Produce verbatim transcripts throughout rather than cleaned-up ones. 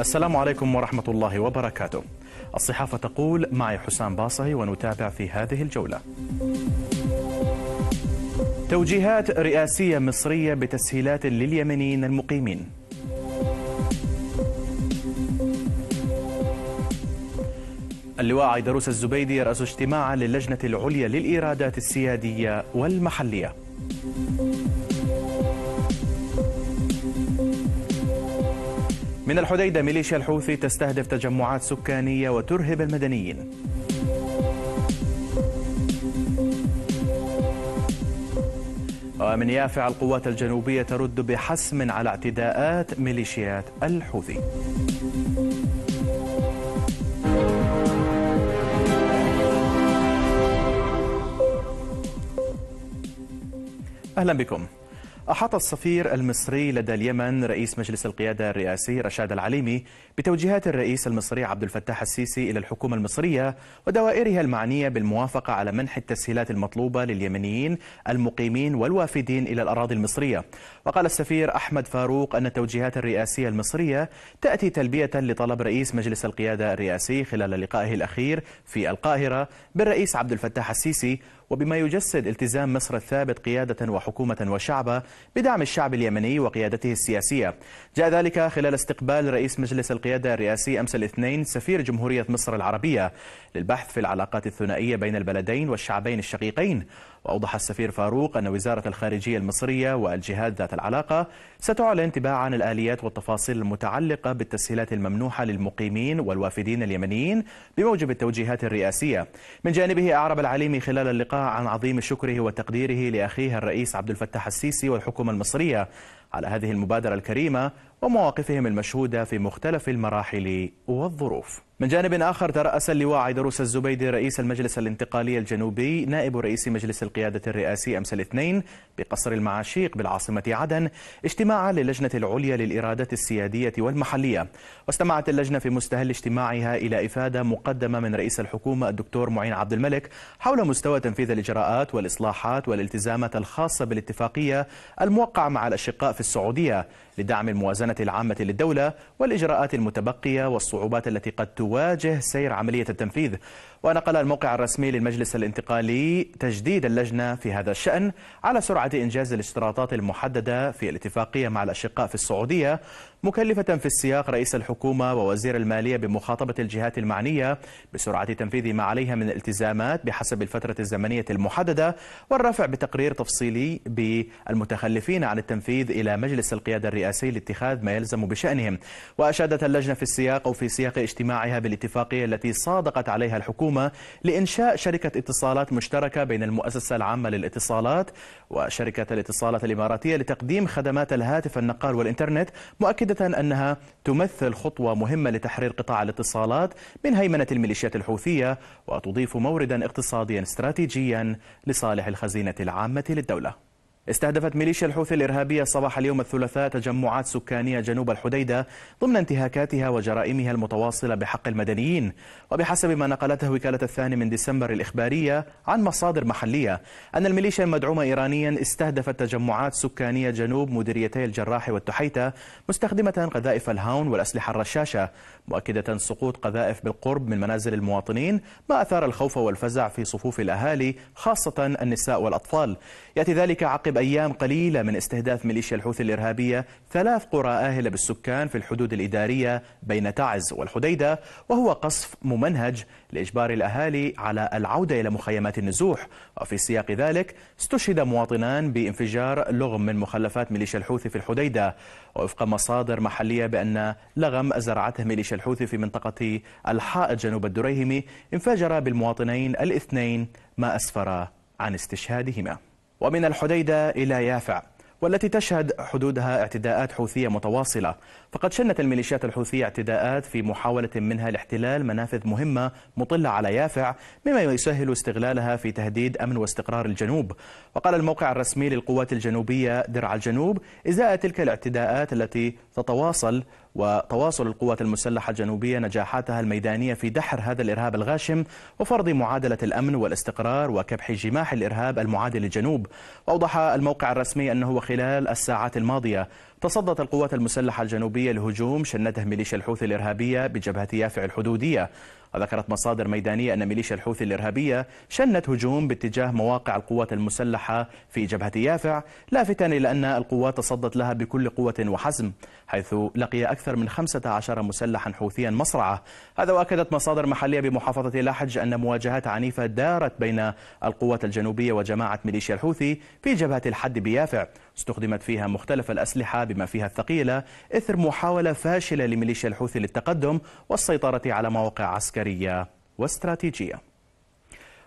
السلام عليكم ورحمة الله وبركاته. الصحافة تقول، معي حسام باصه ونتابع في هذه الجولة. توجيهات رئاسية مصرية بتسهيلات لليمنيين المقيمين. اللواء عيدروس الزبيدي يرأس اجتماعا للجنة العليا للإيرادات السيادية والمحلية. من الحديدة، ميليشيا الحوثي تستهدف تجمعات سكانية وترهب المدنيين. ومن يافع، القوات الجنوبية ترد بحسم على اعتداءات ميليشيات الحوثي. أهلا بكم. أحاط السفير المصري لدى اليمن رئيس مجلس القيادة الرئاسي رشاد العليمي بتوجيهات الرئيس المصري عبد الفتاح السيسي إلى الحكومة المصرية ودوائرها المعنية بالموافقة على منح التسهيلات المطلوبة لليمنيين المقيمين والوافدين إلى الأراضي المصرية. وقال السفير أحمد فاروق أن التوجيهات الرئاسية المصرية تأتي تلبية لطلب رئيس مجلس القيادة الرئاسي خلال لقائه الأخير في القاهرة بالرئيس عبد الفتاح السيسي، وبما يجسد التزام مصر الثابت قيادة وحكومة وشعبا بدعم الشعب اليمني وقيادته السياسية. جاء ذلك خلال استقبال رئيس مجلس القيادة الرئاسي أمس الاثنين سفير جمهورية مصر العربية للبحث في العلاقات الثنائية بين البلدين والشعبين الشقيقين. وأوضح السفير فاروق أن وزارة الخارجية المصرية والجهات ذات العلاقة ستعلن تباعا الآليات والتفاصيل المتعلقة بالتسهيلات الممنوحة للمقيمين والوافدين اليمنيين بموجب التوجيهات الرئاسية. من جانبه، أعرب العليمي خلال اللقاء عن عظيم شكره وتقديره لأخيه الرئيس عبد الفتاح السيسي والحكومة المصرية على هذه المبادرة الكريمة ومواقفهم المشهودة في مختلف المراحل والظروف. من جانب آخر، ترأس اللواء عيدروس الزبيدي رئيس المجلس الانتقالي الجنوبي نائب رئيس مجلس القيادة الرئاسي أمس الاثنين بقصر المعاشيق بالعاصمة عدن اجتماعا للجنة العليا للإيرادات السيادية والمحلية. واستمعت اللجنة في مستهل اجتماعها إلى إفادة مقدمة من رئيس الحكومة الدكتور معين عبد الملك حول مستوى تنفيذ الإجراءات والإصلاحات والالتزامات الخاصة بالاتفاقية الموقعة مع الأشقاء في السعودية لدعم الموازنة العامة للدولة والإجراءات المتبقية والصعوبات التي قد تواجه سير عملية التنفيذ. ونقل الموقع الرسمي للمجلس الانتقالي تجديد اللجنة في هذا الشأن على سرعة إنجاز الاشتراطات المحددة في الاتفاقية مع الأشقاء في السعودية، مكلفة في السياق رئيس الحكومة ووزير المالية بمخاطبة الجهات المعنية بسرعة تنفيذ ما عليها من الالتزامات بحسب الفترة الزمنية المحددة، والرفع بتقرير تفصيلي بالمتخلفين عن التنفيذ إلى مجلس القيادة الرئاسي لاتخاذ ما يلزم بشأنهم. وأشادت اللجنة في السياق أو في سياق اجتماعها بالاتفاقية التي صادقت عليها الحكومة لإنشاء شركة اتصالات مشتركة بين المؤسسة العامة للاتصالات وشركة الاتصالات الإماراتية لتقديم خدمات الهاتف النقال والإنترنت، مؤكدة أنها تمثل خطوة مهمة لتحرير قطاع الاتصالات من هيمنة الميليشيات الحوثية وتضيف موردا اقتصاديا استراتيجيا لصالح الخزينة العامة للدولة. استهدفت ميليشيا الحوثي الإرهابية صباح اليوم الثلاثاء تجمعات سكانية جنوب الحديدة ضمن انتهاكاتها وجرائمها المتواصلة بحق المدنيين. وبحسب ما نقلته وكالة الثاني من ديسمبر الإخبارية عن مصادر محلية، أن الميليشيا المدعومة إيرانيا استهدفت تجمعات سكانية جنوب مديريتي الجراح والتحيتة مستخدمة قذائف الهاون والأسلحة الرشاشة، مؤكدة سقوط قذائف بالقرب من منازل المواطنين، ما أثار الخوف والفزع في صفوف الأهالي خاصة النساء والأطفال. يأتي ذلك عقب أيام قليلة من استهداف ميليشيا الحوثي الإرهابية ثلاث قرى آهلة بالسكان في الحدود الإدارية بين تعز والحديدة، وهو قصف ممنهج لإجبار الأهالي على العودة إلى مخيمات النزوح. وفي سياق ذلك استشهد مواطنان بانفجار لغم من مخلفات ميليشيا الحوثي في الحديدة، ووفق مصادر محلية بأن لغم أزرعته ميليشيا الحوثي في منطقة الحائط جنوب الدريهمي انفجر بالمواطنين الاثنين ما أسفر عن استشهادهما. ومن الحديدة إلى يافع، والتي تشهد حدودها اعتداءات حوثية متواصلة، فقد شنت الميليشيات الحوثية اعتداءات في محاولة منها لاحتلال منافذ مهمة مطلة على يافع، مما يسهل استغلالها في تهديد أمن واستقرار الجنوب. وقال الموقع الرسمي للقوات الجنوبية درع الجنوب إزاء تلك الاعتداءات التي تتواصل وتواصل القوات المسلحة الجنوبية نجاحاتها الميدانية في دحر هذا الإرهاب الغاشم وفرض معادلة الأمن والاستقرار وكبح جماح الإرهاب المعادي للجنوب. وأوضح الموقع الرسمي أنه خلال الساعات الماضية تصدت القوات المسلحة الجنوبية لهجوم شنته ميليشيا الحوثي الإرهابية بجبهة يافع الحدودية. وذكرت مصادر ميدانية أن ميليشيا الحوثي الإرهابية شنت هجوم باتجاه مواقع القوات المسلحة في جبهة يافع، لافتا إلى أن القوات تصدت لها بكل قوة وحزم، حيث لقي أكثر من خمسة عشر مسلحا حوثيا مصرعة. هذا وأكدت مصادر محلية بمحافظة لاحج أن مواجهات عنيفة دارت بين القوات الجنوبية وجماعة ميليشيا الحوثي في جبهة الحد بيافع، استخدمت فيها مختلف الأسلحة بما فيها الثقيلة إثر محاولة فاشلة لميليشيا الحوثي للتقدم والسيطرة على مواقع عسكرية واستراتيجية.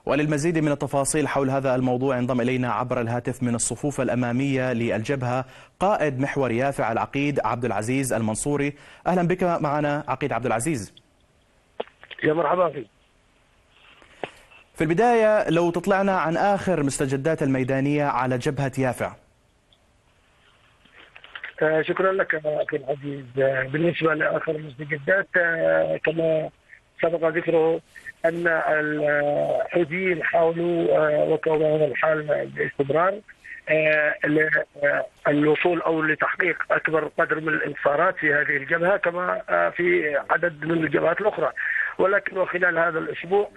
وللمزيد من التفاصيل حول هذا الموضوع انضم إلينا عبر الهاتف من الصفوف الأمامية للجبهة قائد محور يافع العقيد عبد العزيز المنصوري. أهلا بك معنا عقيد عبد العزيز. يا مرحبا فيك. في البداية لو تطلعنا عن آخر مستجدات الميدانية على جبهة يافع. شكرا لك أخي العزيز. بالنسبة لآخر المستجدات كما سبق ذكره أن الحوثيين حاولوا وكانوا الحال باستمرار الوصول أو لتحقيق أكبر قدر من الانتصارات في هذه الجبهة كما في عدد من الجبهات الأخرى، ولكن خلال هذا الأسبوع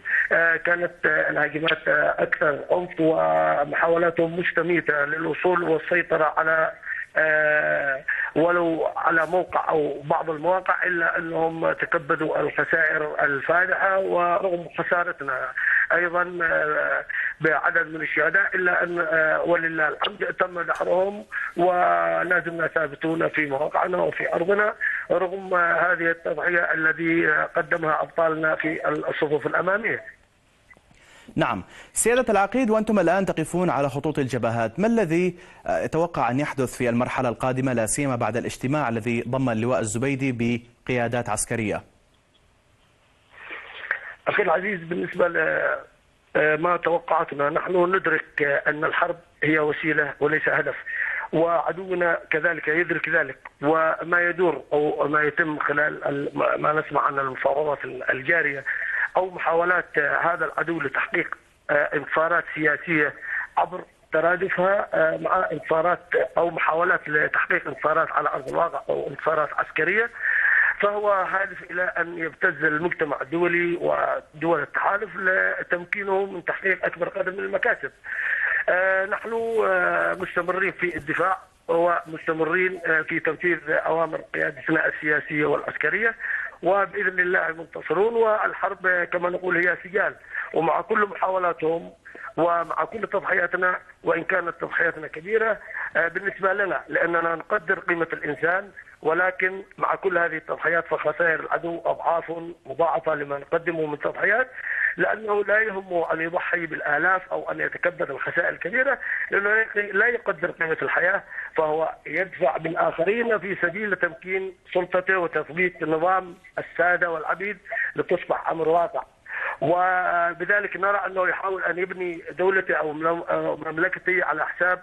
كانت الهجمات أكثر عنف ومحاولاتهم مشتمتة للوصول والسيطرة على آه ولو على موقع أو بعض المواقع، إلا أنهم تكبدوا الخسائر الفادحة. ورغم خسارتنا أيضا آه بعدد من الشهداء، إلا أن آه ولله الحمد تم دحرهم ولازمنا ثابتون في مواقعنا وفي أرضنا رغم آه هذه التضحية التي قدمها أبطالنا في الصفوف الأمامية. نعم سيادة العقيد، وأنتم الآن تقفون على خطوط الجبهات، ما الذي يتوقع أن يحدث في المرحلة القادمة لا سيما بعد الاجتماع الذي ضم اللواء الزبيدي بقيادات عسكرية؟ أخي العزيز، بالنسبة لما توقعتنا نحن ندرك أن الحرب هي وسيلة وليس هدف، وعدونا كذلك يدرك ذلك، وما يدور أو ما يتم خلال ما نسمع عن المفاوضات الجارية أو محاولات هذا العدو لتحقيق انتصارات سياسية عبر ترادفها مع انتصارات أو محاولات لتحقيق انتصارات على أرض الواقع أو انتصارات عسكرية، فهو هادف إلى أن يبتز المجتمع الدولي ودول التحالف لتمكينه من تحقيق أكبر قدر من المكاسب. نحن مستمرين في الدفاع ومستمرين في تنفيذ أوامر قيادتنا السياسية والعسكرية، وبإذن الله منتصرون. والحرب كما نقول هي سجال، ومع كل محاولاتهم ومع كل تضحياتنا وإن كانت تضحياتنا كبيرة بالنسبة لنا لأننا نقدر قيمة الإنسان، ولكن مع كل هذه التضحيات فخسائر العدو أضعاف مضاعفة لما نقدمه من تضحيات، لأنه لا يهمه أن يضحي بالآلاف أو أن يتكبد الخسائر الكبيرة لأنه لا يقدر قيمة الحياة، فهو يدفع بالآخرين في سبيل تمكين سلطته وتثبيت نظام السادة والعبيد لتصبح أمر واقع. وبذلك نرى أنه يحاول أن يبني دولته أو مملكته على حساب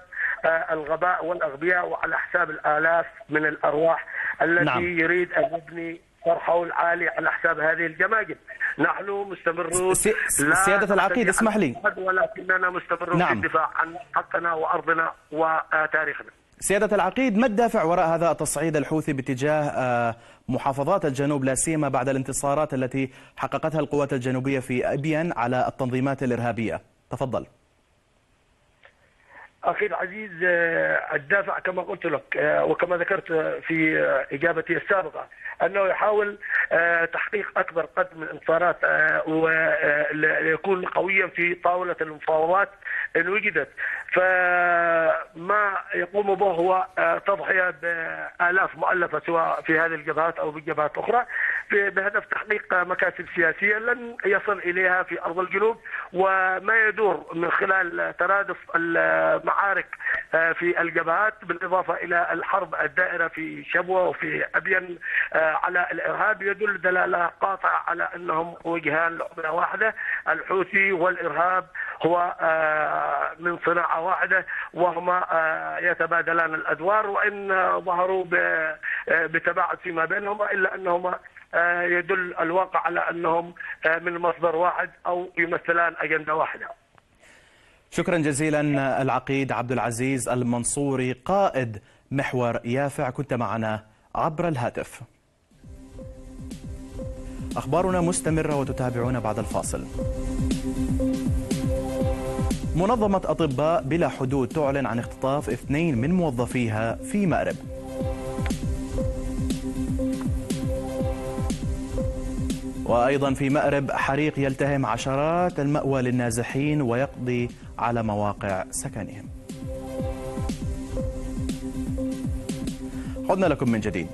الغباء والأغبياء وعلى حساب الآلاف من الأرواح التي نعم. يريد أن يبني فرحه العالي على حساب هذه الجماجم. نحن مستمرون. سيادة العقيد اسمح لي، ولكننا مستمرون نعم. في الدفاع عن حقنا وأرضنا وتاريخنا. سيادة العقيد، ما الدافع وراء هذا التصعيد الحوثي باتجاه محافظات الجنوب لا سيما بعد الانتصارات التي حققتها القوات الجنوبية في أبين على التنظيمات الإرهابية؟ تفضل. أخي العزيز، الدافع كما قلت لك وكما ذكرت في إجابتي السابقة أنه يحاول تحقيق أكبر قدر من الانتصارات ويكون قويا في طاولة المفاوضات إن وجدت، فما يقوم به هو تضحية بآلاف مؤلفة سواء في هذه الجبهات أو في جبهات أخرى بهدف تحقيق مكاسب سياسية لن يصل إليها في أرض الجنوب، وما يدور من خلال ترادف المعارك في الجبهات بالإضافة إلى الحرب الدائرة في شبوة وفي أبين على الإرهاب يدل دلالة قاطعة على أنهم وجهان لعبة واحدة. الحوثي والإرهاب هو من صناعة واحدة وهما يتبادلان الأدوار، وإن ظهروا بتباعد فيما بينهما إلا أنهما يدل الواقع على أنهم من مصدر واحد أو يمثلان أجندة واحدة. شكرا جزيلا العقيد عبد العزيز المنصوري قائد محور يافع، كنت معنا عبر الهاتف. أخبارنا مستمرة وتتابعون بعد الفاصل. منظمة أطباء بلا حدود تعلن عن اختطاف اثنين من موظفيها في مأرب. وأيضا في مأرب حريق يلتهم عشرات المأوى للنازحين ويقضي على مواقع سكنهم. عدنا لكم من جديد.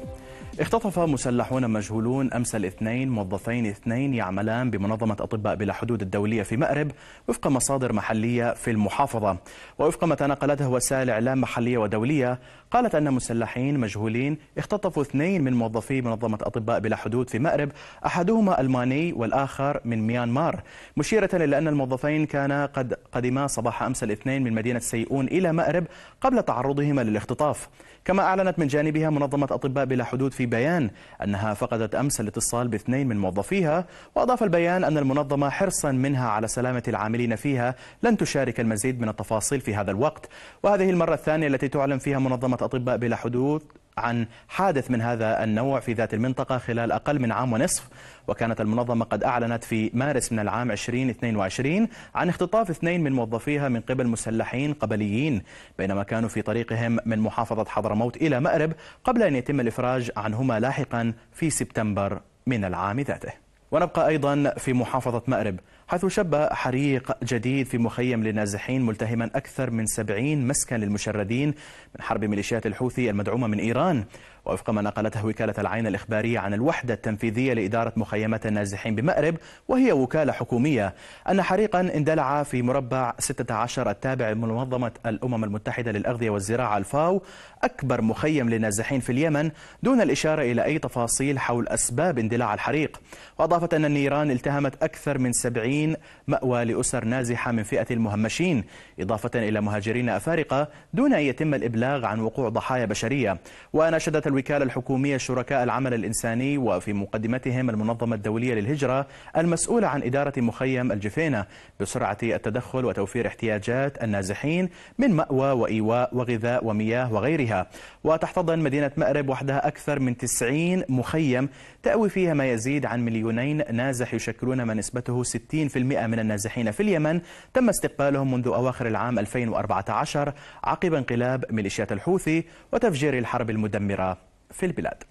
اختطف مسلحون مجهولون أمس الاثنين موظفين اثنين يعملان بمنظمة أطباء بلا حدود الدولية في مأرب وفق مصادر محلية في المحافظة. ووفق ما تناقلته وسائل إعلام محلية ودولية، قالت أن مسلحين مجهولين اختطفوا اثنين من موظفي منظمة أطباء بلا حدود في مأرب، أحدهما ألماني والآخر من ميانمار، مشيرة إلى أن الموظفين كانا قد قدما صباح أمس الاثنين من مدينة سيئون إلى مأرب قبل تعرضهما للاختطاف. كما أعلنت من جانبها منظمة أطباء بلا حدود في بيان أنها فقدت أمس الاتصال باثنين من موظفيها، وأضاف البيان أن المنظمة حرصا منها على سلامة العاملين فيها لن تشارك المزيد من التفاصيل في هذا الوقت. وهذه المرة الثانية التي تعلن فيها منظمة أطباء بلا حدود عن حادث من هذا النوع في ذات المنطقة خلال أقل من عام ونصف. وكانت المنظمة قد أعلنت في مارس من العام ألفين واثنين وعشرين عن اختطاف اثنين من موظفيها من قبل مسلحين قبليين بينما كانوا في طريقهم من محافظة حضرموت إلى مأرب قبل أن يتم الإفراج عنهما لاحقا في سبتمبر من العام ذاته. ونبقى أيضا في محافظة مأرب، حيث شب حريق جديد في مخيم للنازحين ملتهما أكثر من سبعين مسكن للمشردين من حرب ميليشيات الحوثي المدعومة من إيران. ووفق ما نقلته وكالة العين الإخبارية عن الوحدة التنفيذية لإدارة مخيمات النازحين بمأرب، وهي وكالة حكومية، أن حريقا اندلع في مربع ستة عشر التابع لمنظمة الأمم المتحدة للأغذية والزراعة الفاو، أكبر مخيم للنازحين في اليمن، دون الإشارة إلى أي تفاصيل حول أسباب اندلاع الحريق. وأضافت أن النيران التهمت أكثر من سبعين مأوى لأسر نازحة من فئة المهمشين، إضافة إلى مهاجرين أفارقة، دون أن يتم الإبلاغ عن وقوع ضحايا بشرية. وأناشدت الوكالة الحكومية شركاء العمل الإنساني وفي مقدمتهم المنظمة الدولية للهجرة المسؤولة عن إدارة مخيم الجفينة بسرعة التدخل وتوفير احتياجات النازحين من مأوى وإيواء وغذاء ومياه وغيرها. وتحتضن مدينة مأرب وحدها أكثر من تسعين مخيم تأوي فيها ما يزيد عن مليونين نازح يشكلون ما نسبته ستين بالمئة من النازحين في اليمن تم استقبالهم منذ أواخر العام ألفين وأربعة عشر عقب انقلاب ميليشيات الحوثي وتفجير الحرب المدمرة في البلاد.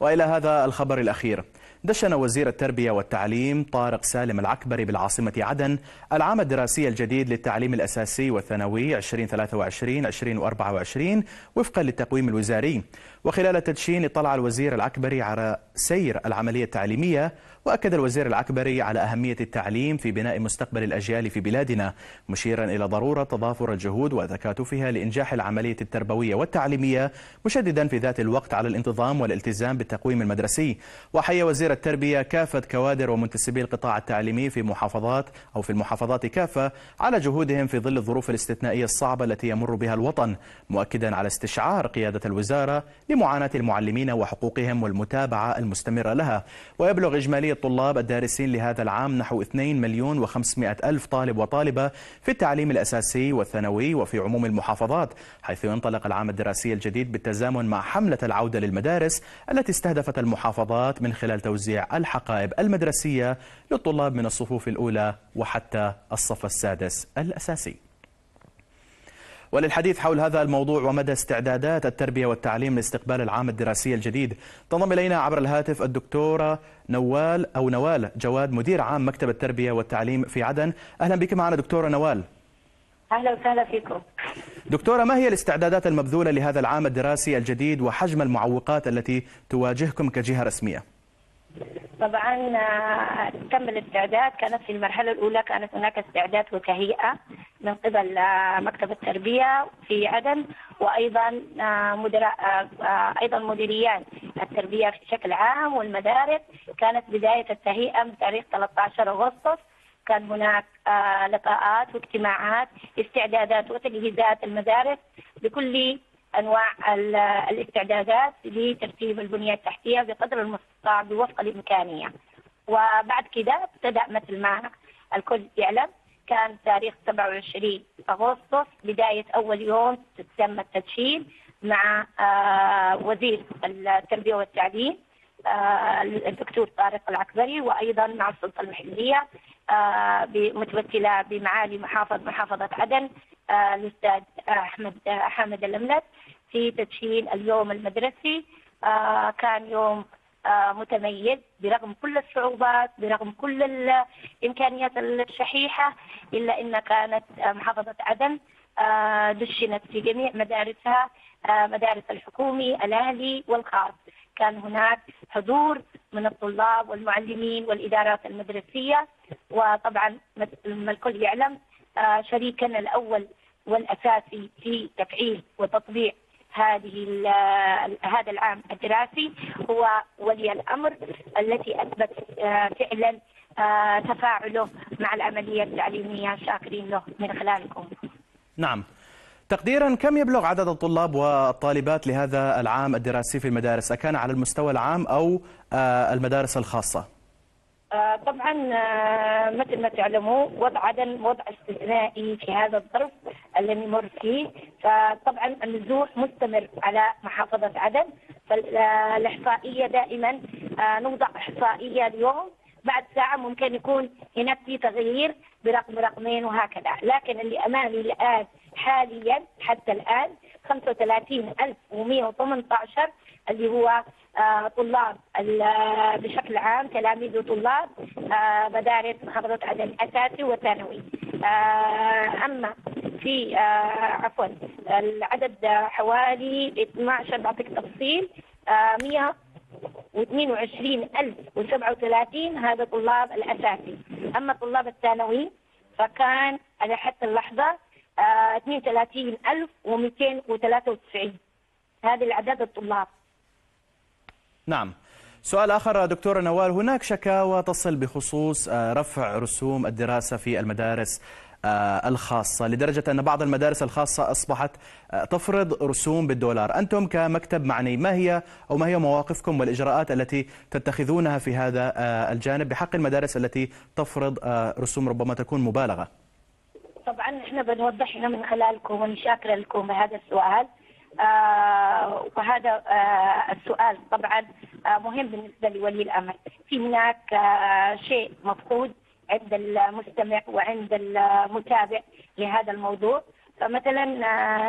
وإلى هذا الخبر الأخير، دشن وزير التربية والتعليم طارق سالم العكبري بالعاصمة عدن العام الدراسي الجديد للتعليم الأساسي والثانوي ألفين وثلاثة وعشرين ألفين وأربعة وعشرين وفقا للتقويم الوزاري. وخلال التدشين اطلع الوزير العكبري على سير العملية التعليمية، وأكد الوزير العكبري على أهمية التعليم في بناء مستقبل الأجيال في بلادنا، مشيرا إلى ضرورة تضافر الجهود وتكاتفها لإنجاح العملية التربوية والتعليمية، مشددا في ذات الوقت على الانتظام والالتزام بالتقويم المدرسي. وحيا وزير التربية كافة كوادر ومنتسبي القطاع التعليمي في محافظات أو في المحافظات كافة على جهودهم في ظل الظروف الاستثنائية الصعبة التي يمر بها الوطن، مؤكدا على استشعار قيادة الوزارة لمعاناة المعلمين وحقوقهم والمتابعة المستمرة لها. ويبلغ إجمالي الطلاب الدارسين لهذا العام نحو اثنين مليون وخمسمئة ألف طالب وطالبة في التعليم الأساسي والثانوي وفي عموم المحافظات، حيث ينطلق العام الدراسي الجديد بالتزامن مع حملة العودة للمدارس التي استهدفت المحافظات من خلال توزيع الحقائب المدرسية للطلاب من الصفوف الأولى وحتى الصف السادس الأساسي. وللحديث حول هذا الموضوع ومدى استعدادات التربية والتعليم لاستقبال العام الدراسي الجديد، تنضم إلينا عبر الهاتف الدكتورة نوال أو نوال جواد، مدير عام مكتب التربية والتعليم في عدن. أهلا بك معنا دكتورة نوال. أهلا وسهلا فيكم. دكتورة، ما هي الاستعدادات المبذولة لهذا العام الدراسي الجديد وحجم المعوقات التي تواجهكم كجهة رسمية؟ طبعا تم الاستعداد، كانت في المرحلة الأولى كانت هناك استعداد وتهيئة من قبل مكتب التربية في عدن وأيضا مدراء أيضا مديريان التربية بشكل عام والمدارس. كانت بداية التهيئة بتاريخ ثلاثة عشر أغسطس، كان هناك لقاءات واجتماعات استعدادات وتجهيزات المدارس بكل أنواع الاستعدادات لترتيب البنية التحتية بقدر المستطاع وفق الإمكانية. وبعد كده ابتدأ مثل ما الكل يعلم، كان تاريخ سبعة وعشرين أغسطس بداية أول يوم تم التدشين، مع وزير التربية والتعليم الدكتور طارق العكبري، وأيضا مع السلطة المحلية متمثلة بمعالي محافظ محافظة عدن الأستاذ أحمد حامد الأملد في تسهيل اليوم المدرسي. كان يوم متميز برغم كل الصعوبات، برغم كل الإمكانيات الشحيحة، إلا أن كانت محافظة عدن دشنت في جميع مدارسها، مدارس الحكومي الأهلي والخاص. كان هناك حضور من الطلاب والمعلمين والإدارات المدرسية، وطبعا الكل يعلم شريكنا الأول والأساسي في تفعيل وتطبيق هذه هذا العام الدراسي هو ولي الأمر، التي أثبت فعلا تفاعله مع العملية التعليمية، شاكرين له من خلالكم. نعم. تقديرا كم يبلغ عدد الطلاب والطالبات لهذا العام الدراسي في المدارس، أكان على المستوى العام أو المدارس الخاصة؟ طبعا مثل ما تعلموا وضع عدن وضع استثنائي في هذا الظرف الذي نمر فيه، فطبعا النزوح مستمر على محافظة عدن. فالإحصائية دائما نوضع إحصائية اليوم، بعد ساعة ممكن يكون هناك في تغيير برقم رقمين وهكذا، لكن اللي أمامي الآن حاليا حتى الآن خمسة وثلاثين ألف ومئة وثمانية عشر اللي هو طلاب بشكل عام، تلاميذ وطلاب مدارس محافظة عدن أساسي وثانوي. أما في عفوا العدد حوالي اثني عشر، بعطيك تفصيل، مئة واثنين وعشرين ألف وسبعة وثلاثين هذا طلاب الأساسي. أما طلاب الثانوي فكان على حتى اللحظة اثنين وثلاثين ألف ومئتين وثلاثة وتسعين. هذه الأعداد الطلاب. نعم. سؤال آخر دكتورة نوال، هناك شكاوى تصل بخصوص رفع رسوم الدراسة في المدارس الخاصة لدرجة أن بعض المدارس الخاصة أصبحت تفرض رسوم بالدولار. أنتم كمكتب معني ما هي أو ما هي مواقفكم والإجراءات التي تتخذونها في هذا الجانب بحق المدارس التي تفرض رسوم ربما تكون مبالغة؟ طبعا احنا بنوضح هنا من خلالكم ونشاكر لكم بهذا السؤال. آه وهذا آه السؤال طبعا آه مهم بالنسبة لولي الأمر. في هناك آه شيء مفقود عند المستمع وعند المتابع لهذا الموضوع. فمثلا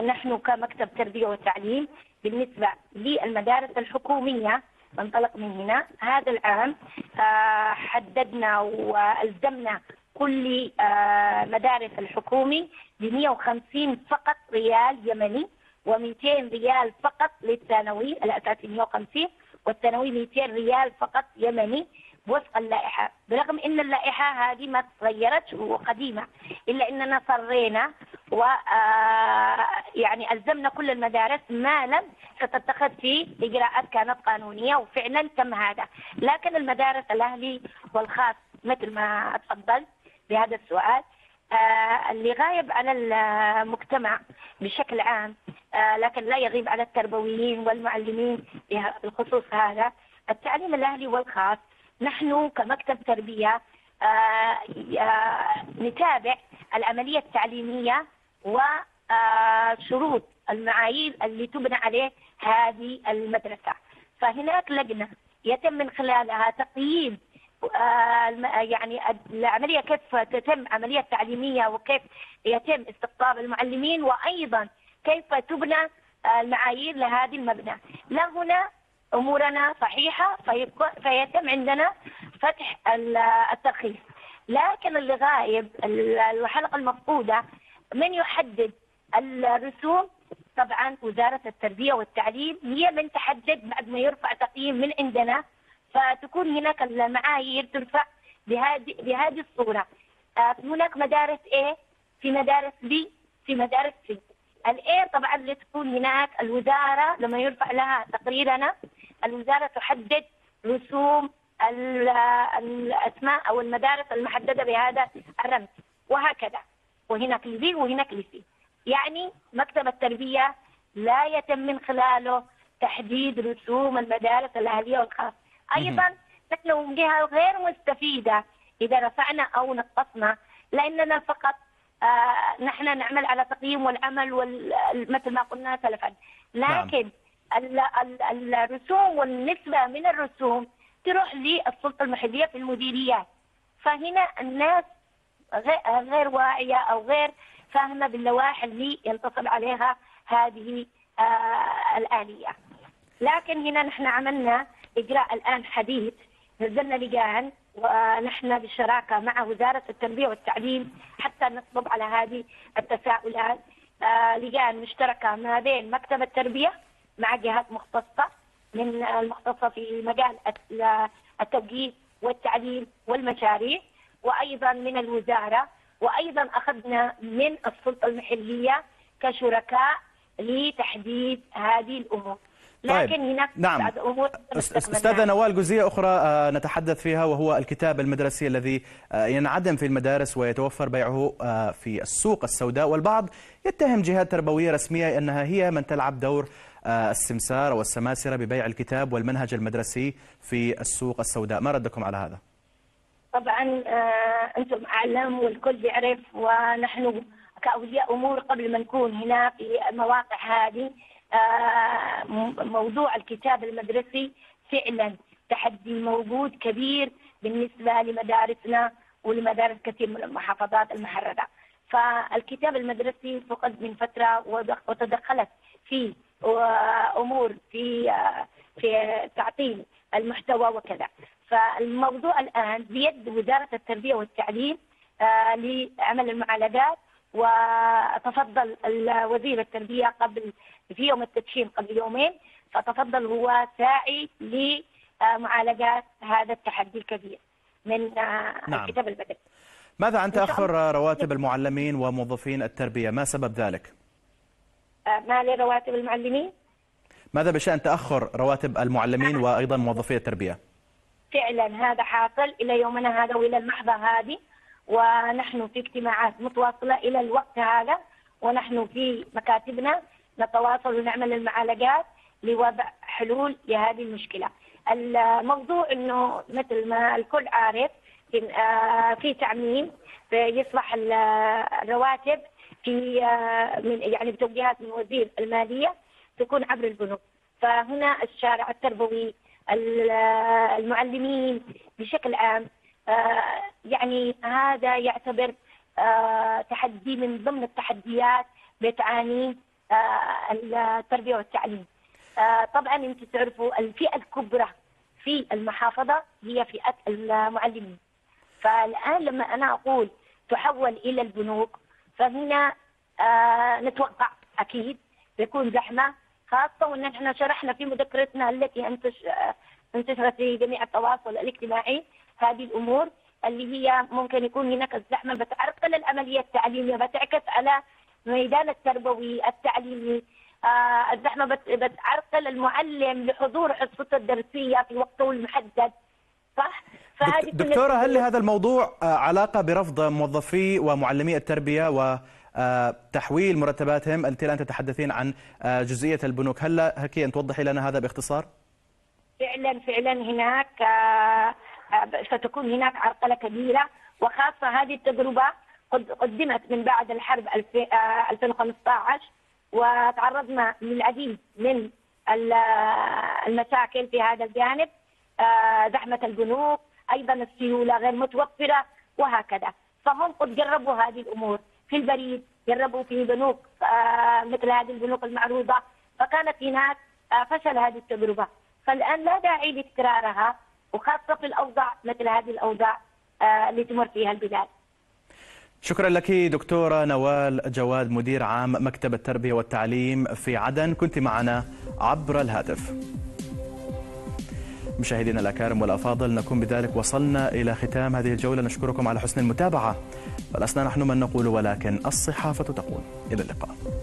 نحن كمكتب تربية وتعليم بالنسبة للمدارس الحكومية ننطلق من هنا، هذا العام حددنا والزمنا كل مدارس الحكومي ب مئة وخمسين فقط ريال يمني، و200 ريال فقط للثانوي الأساسي مئة وخمسين، والثانوي مئتين ريال فقط يمني وفق اللائحة. برغم أن اللائحة هذه ما تغيرتش وقديمة، إلا أننا صرينا و يعني ألزمنا كل المدارس ما لم تتخذ فيه إجراءات كانت قانونية، وفعلا تم هذا. لكن المدارس الأهلي والخاص مثل ما تفضلت بهذا السؤال، اللي غايب على المجتمع بشكل عام لكن لا يغيب على التربويين والمعلمين بخصوص هذا التعليم الأهلي والخاص. نحن كمكتب تربية نتابع العملية التعليمية وشروط المعايير اللي تبنى عليه هذه المدرسة. فهناك لجنة يتم من خلالها تقييم يعني العملية، كيف تتم عملية تعليمية وكيف يتم استقطاب المعلمين، وأيضا كيف تبنى المعايير لهذه المبنى. لا هنا أمورنا صحيحة فيتم عندنا فتح الترخيص، لكن اللي غايب الحلقة المفقودة من يحدد الرسوم؟ طبعا وزارة التربية والتعليم هي من تحدد بعد ما يرفع تقييم من عندنا، فتكون هناك المعايير ترفع بهذه بهذه الصورة. هناك مدارس A في مدارس B في مدارس C. الآن طبعا لتكون هناك الوزارة لما يرفع لها تقريرنا، الوزارة تحدد رسوم الأسماء أو المدارس المحددة بهذا الرمز وهكذا، وهناك البي وهناك السي. يعني مكتب التربية لا يتم من خلاله تحديد رسوم المدارس الأهلية والخاصة. أيضا نحن من جهة غير مستفيدة إذا رفعنا أو نقصنا، لأننا فقط آه نحن نعمل على تقييم والعمل مثل ما قلنا سلفا، لكن نعم. الرسوم والنسبه من الرسوم تروح للسلطه المحليه في المديريات. فهنا الناس غير واعيه او غير فاهمه باللوائح اللي ينتصب عليها هذه الاليه. لكن هنا نحن عملنا اجراء الان حديث، نزلنا لجان ونحن بالشراكه مع وزاره التربيه والتعليم حتى نطلب على هذه التساؤلات، لجان مشتركه ما بين مكتب التربيه مع جهات مختصه من المختصه في مجال التوجيه والتعليم والمشاريع، وايضا من الوزاره، وايضا اخذنا من السلطه المحليه كشركاء لتحديد هذه الامور. طيب. لكن هناك نعم. أستاذة نوال، جزئية أخرى نتحدث فيها وهو الكتاب المدرسي الذي ينعدم في المدارس ويتوفر بيعه في السوق السوداء، والبعض يتهم جهات تربوية رسمية أنها هي من تلعب دور السمسار والسماسرة ببيع الكتاب والمنهج المدرسي في السوق السوداء. ما ردكم على هذا؟ طبعا أنتم أعلم والكل يعرف، ونحن كأولياء أمور قبل ما نكون هنا في المواقع هذه موضوع الكتاب المدرسي فعلا تحدي موجود كبير بالنسبة لمدارسنا ولمدارس كثير من المحافظات المحررة. فالكتاب المدرسي فقد من فترة وتدخلت في أمور في في تعطيل المحتوى وكذا. فالموضوع الآن بيد وزارة التربية والتعليم لعمل المعالجات، وتفضل وزير التربية قبل في يوم التدشين قبل يومين، فتفضل هو ساعي لمعالجات هذا التحدي الكبير من نعم. الكتاب المدرسي. ماذا عن تأخر رواتب المعلمين وموظفين التربية؟ ما سبب ذلك؟ ما لرواتب المعلمين؟ ماذا بشأن تأخر رواتب المعلمين وأيضا موظفي التربية؟ فعلا هذا حاصل إلى يومنا هذا وإلى المحظة هذه، ونحن في اجتماعات متواصلة إلى الوقت هذا، ونحن في مكاتبنا نتواصل ونعمل المعالجات لوضع حلول لهذه المشكلة. الموضوع أنه مثل ما الكل عارف في تعميم يصبح الرواتب في من يعني بتوجيهات من وزير المالية تكون عبر البنوك. فهنا الشارع التربوي المعلمين بشكل عام يعني هذا يعتبر تحدي من ضمن التحديات بتعاني التربية والتعليم. طبعا انتم تعرفوا الفئة الكبرى في المحافظة هي فئة المعلمين، فالآن لما أنا أقول تحول إلى البنوك فهنا نتوقع أكيد بيكون زحمة، خاصة وأن احنا شرحنا في مذكرتنا التي انتشرت في جميع التواصل الاجتماعي هذه الأمور اللي هي ممكن يكون هناك الزحمة بتعرقل العملية التعليمية، بتعكس على الميدان التربوي التعليمي، آه الزحمة بتعرقل المعلم لحضور حصته الدرسية في وقته المحدد. صح؟ فهذه دكتورة، هل لهذا الموضوع علاقة برفض موظفي ومعلمي التربية وتحويل مرتباتهم؟ أنت الآن تتحدثين عن جزئية البنوك، هل لك أن توضحي لنا هذا باختصار؟ فعلا فعلا هناك آه ستكون هناك عرقلة كبيرة، وخاصة هذه التجربة قد قدمت من بعد الحرب ألفين وخمسة عشر وتعرضنا للعديد من المشاكل في هذا الجانب، زحمة البنوك، أيضا السيولة غير متوفرة وهكذا. فهم قد جربوا هذه الأمور في البريد، جربوا في بنوك مثل هذه البنوك المعروضة، فكانت هناك فشل هذه التجربة، فالآن لا داعي لتكرارها، وخاصة في الأوضاع مثل هذه الأوضاع اللي تمر فيها البلاد. شكرا لك دكتورة نوال جواد، مدير عام مكتب التربية والتعليم في عدن، كنت معنا عبر الهاتف. مشاهدينا الأكارم والأفاضل، نكون بذلك وصلنا إلى ختام هذه الجولة، نشكركم على حسن المتابعة. فلسنا نحن من نقول ولكن الصحافة تقول. إلى اللقاء.